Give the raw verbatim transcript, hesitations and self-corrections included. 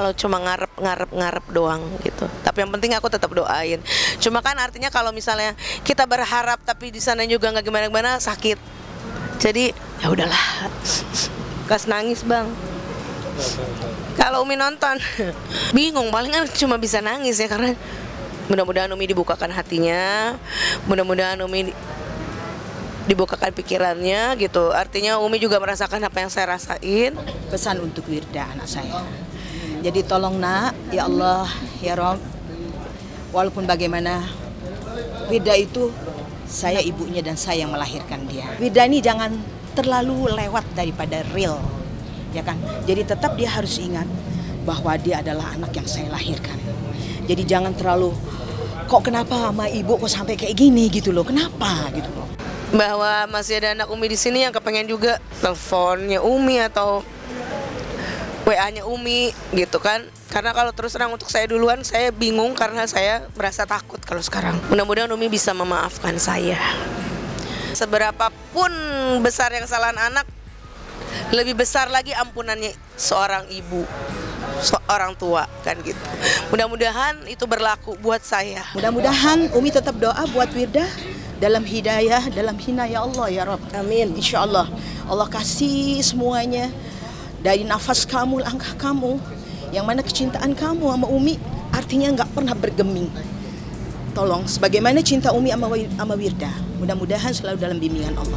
kalau cuma ngarep-ngarep-ngarep doang gitu. Tapi yang penting aku tetap doain. Cuma kan artinya kalau misalnya kita berharap tapi di sana juga nggak gimana-gimana, sakit. Jadi ya udahlah. Gas nangis, Bang. Kalau Umi nonton bingung, palingan cuma bisa nangis ya, karena mudah-mudahan Umi dibukakan hatinya, mudah-mudahan Umi dibukakan pikirannya gitu. Artinya Umi juga merasakan apa yang saya rasain. Pesan untuk Wirdha anak saya. Jadi tolong nak, ya Allah, ya Rob. Walaupun bagaimana Wirdha itu saya ibunya dan saya yang melahirkan dia. Wirdha ini jangan terlalu lewat daripada real, ya kan? Jadi tetap dia harus ingat bahwa dia adalah anak yang saya lahirkan. Jadi jangan terlalu kok kenapa sama ibu kok sampai kayak gini gitu loh. Kenapa gitu loh. Bahwa masih ada anak Umi di sini yang kepengen juga teleponnya Umi atau W A-nya Umi gitu kan. Karena kalau terus terang untuk saya duluan, saya bingung karena saya merasa takut kalau sekarang. Mudah-mudahan Umi bisa memaafkan saya. Seberapapun besar yang kesalahan anak, lebih besar lagi ampunannya seorang ibu, seorang tua kan gitu. Mudah-mudahan itu berlaku buat saya. Mudah-mudahan Umi tetap doa buat Wirdha. Dalam hidayah, dalam hinayah Allah ya Rabb. Amin. Insya Allah, Allah kasih semuanya. Dari nafas kamu, langkah kamu, yang mana kecintaan kamu sama Umi, artinya nggak pernah bergeming. Tolong, sebagaimana cinta Umi sama, sama Wirdha. Mudah-mudahan selalu dalam bimbingan Allah.